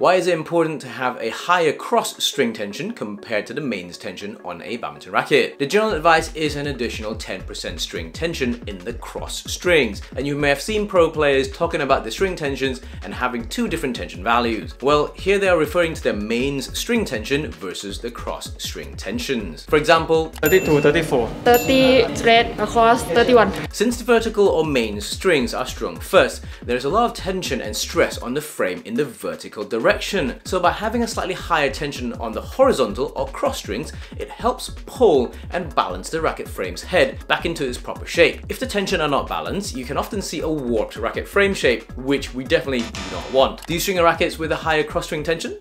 Why is it important to have a higher cross string tension compared to the mains tension on a badminton racket? The general advice is an additional 10% string tension in the cross strings, and you may have seen pro players talking about the string tensions and having two different tension values. Well, here they are referring to the mains string tension versus the cross string tensions. For example, 32, 34. 30 straight across 31. Since the vertical or mains strings are strung first, there is a lot of tension and stress on the frame in the vertical direction. So by having a slightly higher tension on the horizontal or cross strings, it helps pull and balance the racket frame's head back into its proper shape. If the tension are not balanced, you can often see a warped racket frame shape, which we definitely do not want. Do you string your rackets with a higher cross string tension?